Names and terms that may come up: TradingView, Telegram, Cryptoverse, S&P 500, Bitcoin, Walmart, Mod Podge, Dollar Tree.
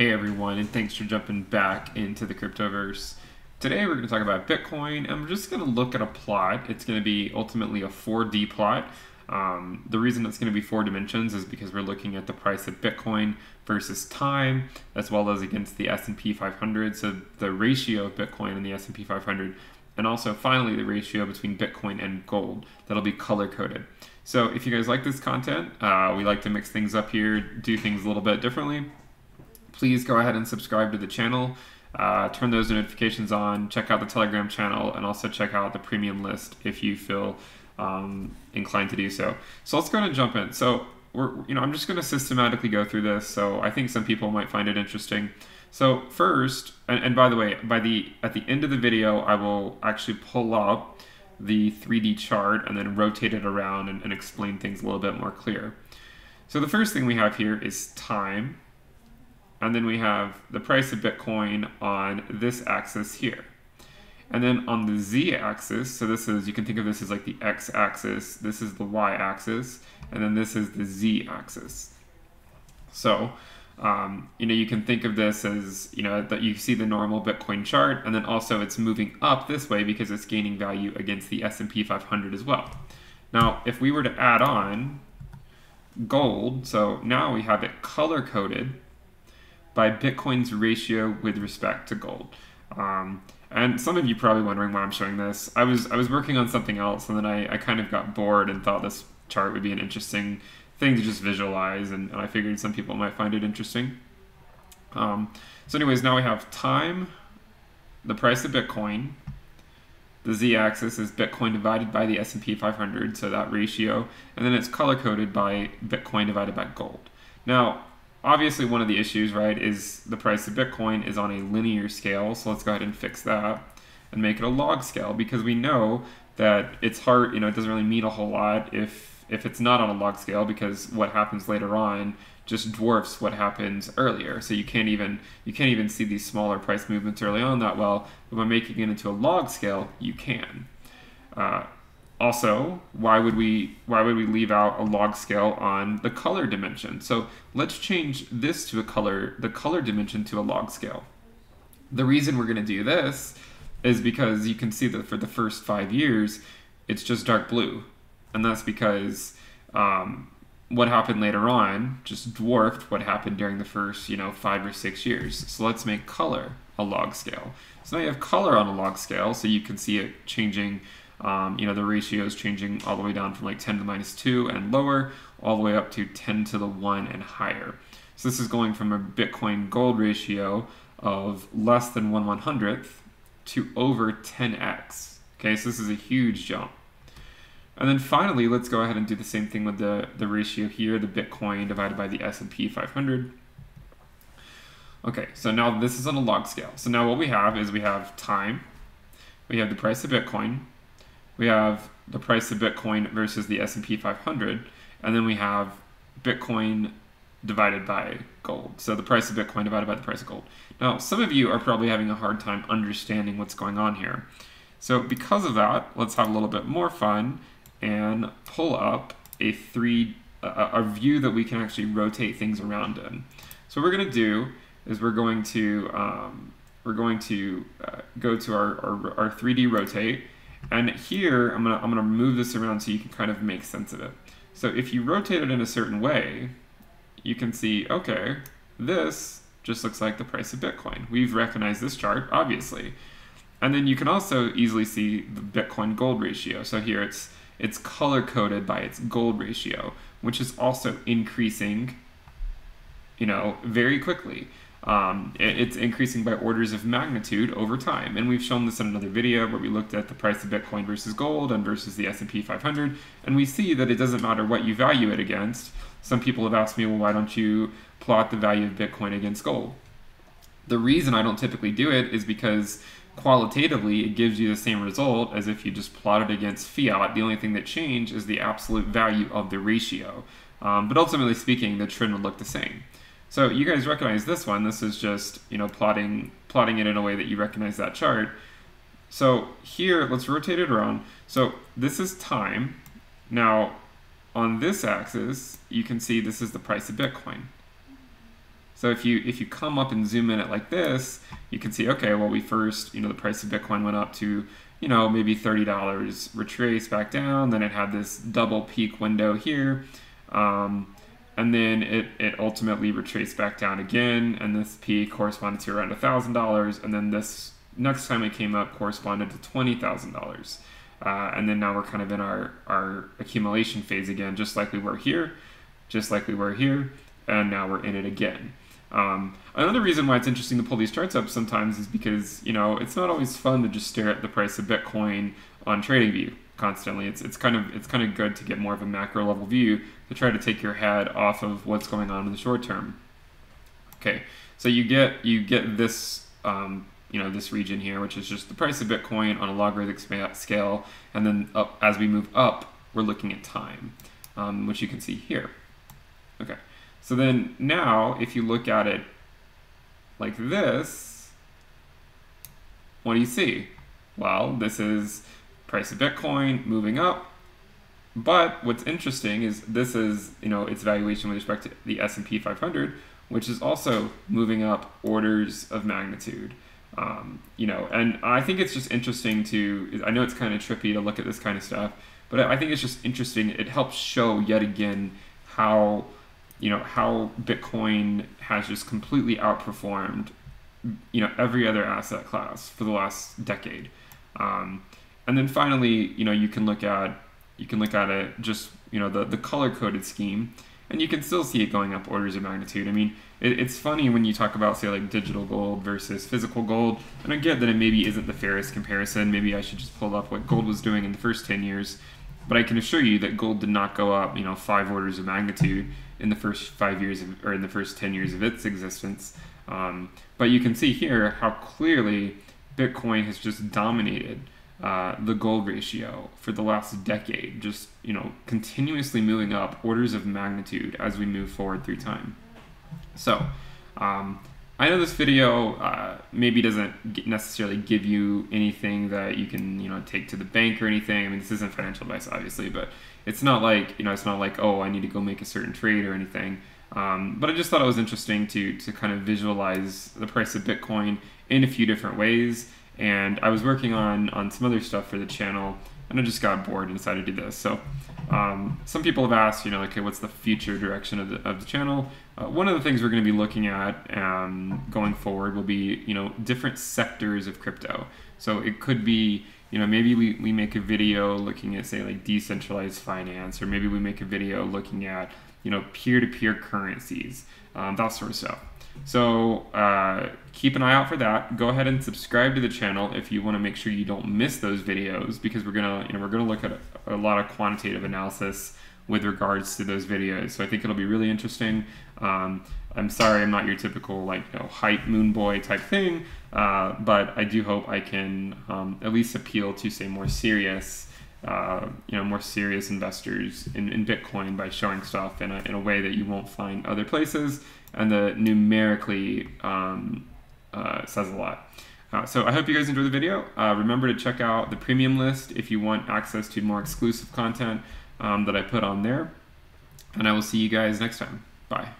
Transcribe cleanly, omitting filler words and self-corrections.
Hey everyone, and thanks for jumping back into the Cryptoverse. Today we're going to talk about Bitcoin, and we're just going to look at a plot. It's going to be ultimately a 4D plot. The reason it's going to be four dimensions is because we're looking at the price of Bitcoin versus time, as well as against the S&P 500, so the ratio of Bitcoin and the S&P 500, and also finally the ratio between Bitcoin and gold. That'll be color-coded. So if you guys like this content, we like to mix things up here, do things a little bit differently. Please go ahead and subscribe to the channel, turn those notifications on, check out the Telegram channel, and also check out the premium list if you feel inclined to do so. So let's go ahead and jump in. So I'm just going to systematically go through this. So I think some people might find it interesting. So first, and by the way, at the end of the video, I will actually pull up the 3D chart and then rotate it around and explain things a little bit more clear. So the first thing we have here is time. And then we have the price of Bitcoin on this axis here. And then on the z-axis, so this is, you can think of this as like the x-axis, this is the y-axis, and then this is the z-axis. So, you can think of this as, that you see the normal Bitcoin chart, and then also it's moving up this way because it's gaining value against the S&P 500 as well. Now, if we were to add on gold, so now we have it color-coded by Bitcoin's ratio with respect to gold. And some of you probably wondering why I'm showing this. I was working on something else, and then I kind of got bored and thought this chart would be an interesting thing to just visualize, and I figured some people might find it interesting. So anyways, now we have time, the price of Bitcoin, the z-axis is Bitcoin divided by the S&P 500, so that ratio, and then it's color-coded by Bitcoin divided by gold. Now, obviously, one of the issues, right, is the price of Bitcoin is on a linear scale, so let's go ahead and fix that and make it a log scale, because we know that it's hard, it doesn't really mean a whole lot if it's not on a log scale, because what happens later on just dwarfs what happens earlier. So you can't even see these smaller price movements early on that well, but by making it into a log scale, you can. Also, why would we leave out a log scale on the color dimension? So let's change this to the color dimension to a log scale. The reason we're going to do this is because you can see that for the first 5 years, it's just dark blue, and that's because what happened later on just dwarfed what happened during the first 5 or 6 years. So let's make color a log scale. So now you have color on a log scale, so you can see it changing. The ratio is changing all the way down from like 10 to the minus 2 and lower, all the way up to 10 to the 1 and higher. So this is going from a Bitcoin gold ratio of less than 1/100th to over 10x. Okay, so this is a huge jump. And then finally, let's go ahead and do the same thing with the ratio here, the Bitcoin divided by the S&P 500. Okay, so now this is on a log scale. So now what we have is we have time, we have the price of Bitcoin, we have the price of Bitcoin versus the S&P 500, and then we have Bitcoin divided by gold. So the price of Bitcoin divided by the price of gold. Now, some of you are probably having a hard time understanding what's going on here. So because of that, let's have a little bit more fun and pull up a view that we can actually rotate things around in. So what we're going to do is we're going to go to our 3D rotate. And here, I'm gonna move this around so you can kind of make sense of it. So if you rotate it in a certain way, you can see, okay, this just looks like the price of Bitcoin. We've recognized this chart, obviously. And then you can also easily see the Bitcoin gold ratio. So here it's color-coded by its gold ratio, which is also increasing, very quickly. It's increasing by orders of magnitude over time, and we've shown this in another video where we looked at the price of Bitcoin versus gold and versus the S&P 500, and we see that it doesn't matter what you value it against. Some people have asked me, well, why don't you plot the value of Bitcoin against gold? The reason I don't typically do it is because qualitatively it gives you the same result as if you just plot it against fiat. The only thing that changed is the absolute value of the ratio, but ultimately speaking, the trend would look the same. So you guys recognize this one. This is just, plotting it in a way that you recognize that chart. So here, let's rotate it around. So this is time. Now, on this axis, you can see this is the price of Bitcoin. So if you come up and zoom in at like this, you can see, okay, well, we first, the price of Bitcoin went up to, maybe $30, retrace back down, then it had this double peak window here, and then it ultimately retraced back down again, and this peak corresponded to around $1,000, and then this next time it came up corresponded to $20,000. And then now we're kind of in our accumulation phase again, just like we were here, just like we were here, and now we're in it again. Another reason why it's interesting to pull these charts up sometimes is because, it's not always fun to just stare at the price of Bitcoin on TradingView constantly. It's kind of good to get more of a macro level view to try to take your head off of what's going on in the short term. Okay, so you get this, this region here, which is just the price of Bitcoin on a logarithmic scale, and then up, as we move up, we're looking at time, which you can see here. Okay. So then now, if you look at it like this, what do you see? Well, this is price of Bitcoin moving up. But what's interesting is this is, its valuation with respect to the S&P 500, which is also moving up orders of magnitude. And I think it's just interesting to, I know it's kind of trippy to look at this kind of stuff, but I think it's just interesting. It helps show yet again how how Bitcoin has just completely outperformed, every other asset class for the last decade. And then finally, you can look at it just, the color-coded scheme, and you can still see it going up orders of magnitude. I mean, it's funny when you talk about, say, like digital gold versus physical gold, and I get that it maybe isn't the fairest comparison. Maybe I should just pull up what gold was doing in the first 10 years. But I can assure you that gold did not go up, 5 orders of magnitude in the first 5 years of, or in the first 10 years of its existence. But you can see here how clearly Bitcoin has just dominated the gold ratio for the last decade, just, continuously moving up orders of magnitude as we move forward through time. So, I know this video maybe doesn't necessarily give you anything that you can take to the bank or anything. I mean, this isn't financial advice, obviously, but it's not like oh, I need to go make a certain trade or anything. But I just thought it was interesting to kind of visualize the price of Bitcoin in a few different ways. And I was working on some other stuff for the channel, and I just got bored and decided to do this. So some people have asked, okay, what's the future direction of the channel? One of the things we're going to be looking at going forward will be, different sectors of crypto. So it could be, maybe we make a video looking at, say, like decentralized finance, or maybe we make a video looking at, peer-to-peer currencies, that sort of stuff. So keep an eye out for that. Go ahead and subscribe to the channel if you want to make sure you don't miss those videos, because we're gonna, we're gonna look at a lot of quantitative analysis with regards to those videos. So I think it'll be really interesting. I'm sorry, I'm not your typical hype moon boy type thing, but I do hope I can at least appeal to, say, more serious, more serious investors in Bitcoin by showing stuff in a way that you won't find other places, and that numerically says a lot. So I hope you guys enjoyed the video. Remember to check out the premium list if you want access to more exclusive content that I put on there. And I will see you guys next time. Bye.